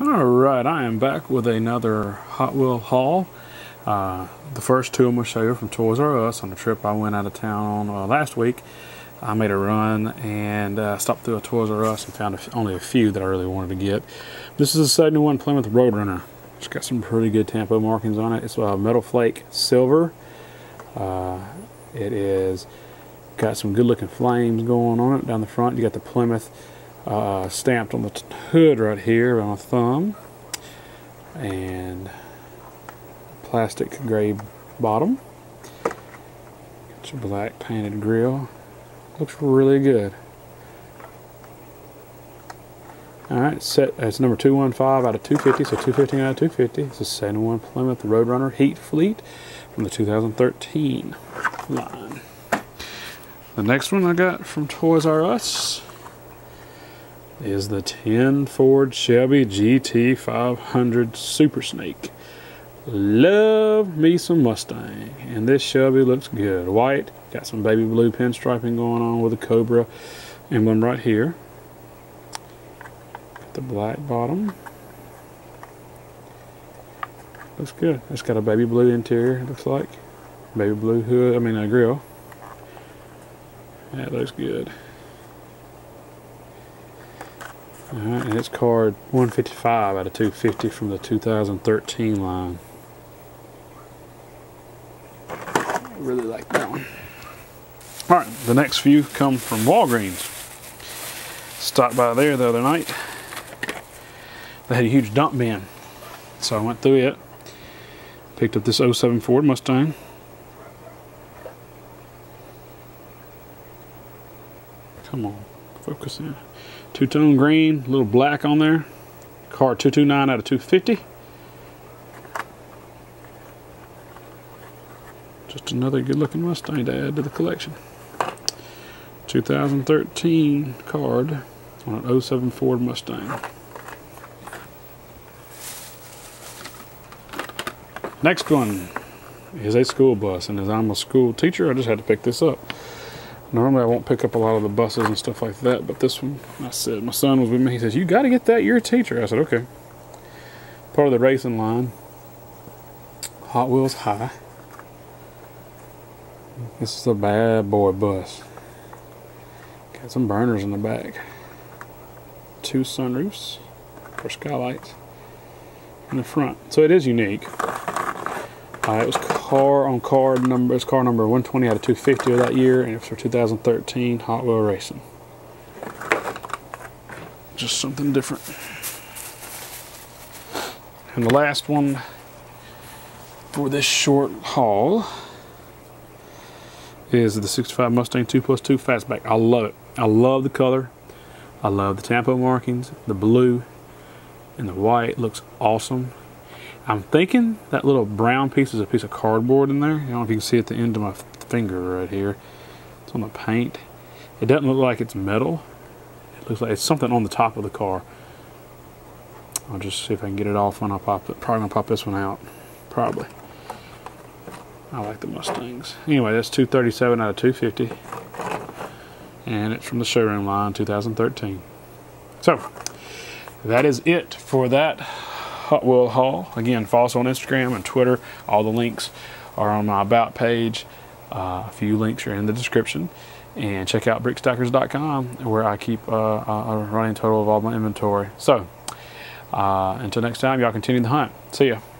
Alright, I am back with another Hot Wheels haul. The first two I'm going to show you from Toys R Us on the trip I went out of town on last week. I made a run and stopped through a Toys R Us and found only a few that I really wanted to get. This is a 71 Plymouth Roadrunner. It's got some pretty good tempo markings on it. It's a metal flake silver. It is got some good looking flames going on it down the front. You got the Plymouth stamped on the hood right here on the thumb, and plastic gray bottom. Got your black painted grill. Looks really good. Alright, it's number 215 out of 250, so 215 out of 250. It's a 71 Plymouth Roadrunner Heat Fleet from the 2013 line. The next one I got from Toys R Us is the 10 Ford Shelby GT 500 Super Snake. Love me some Mustang, and this Shelby looks good. White, got some baby blue pinstriping going on with a Cobra emblem right here. The black bottom looks good. It's got a baby blue interior, it looks like. Baby blue hood, a grill. That looks good. Alright, and it's card 155 out of 250 from the 2013 line. I really like that one. Alright, the next few come from Walgreens. Stopped by there the other night. They had a huge dump bin, so I went through it, picked up this 07 Ford Mustang. Come on, focus in. Two-tone green, a little black on there. Car 229 out of 250. Just another good-looking Mustang to add to the collection. 2013 card on an 07 Ford Mustang. Next one is a school bus, and as I'm a school teacher, I just had to pick this up. Normally I won't pick up a lot of the buses and stuff like that, but this one, I said, my son was with me, he says, you gotta get that, you're a teacher. I said, okay. Part of the racing line, Hot Wheels High. This is a bad boy bus. Got some burners in the back. Two sunroofs for skylights in the front. So it is unique. It was car number 120 out of 250 of that year, and it was for 2013 Hot Wheel Racing. Just something different. And the last one for this short haul is the 65 Mustang 2 plus 2 Fastback. I love it. I love the color. I love the tempo markings. The blue and the white looks awesome. I'm thinking that little brown piece is a piece of cardboard in there. I don't know if you can see at the end of my finger right here. It's on the paint. It doesn't look like it's metal. It looks like it's something on the top of the car. I'll just see if I can get it off when I pop it. Probably gonna pop this one out. Probably. I like the Mustangs. Anyway, that's 237 out of 250. And it's from the showroom line, 2013. So, that is it for that Hot Wheel haul. Again, follow us on Instagram and Twitter. All the links are on my About page. A few links are in the description. And check out brickstackers.com, where I keep a running total of all my inventory. So, until next time, y'all continue the hunt. See ya.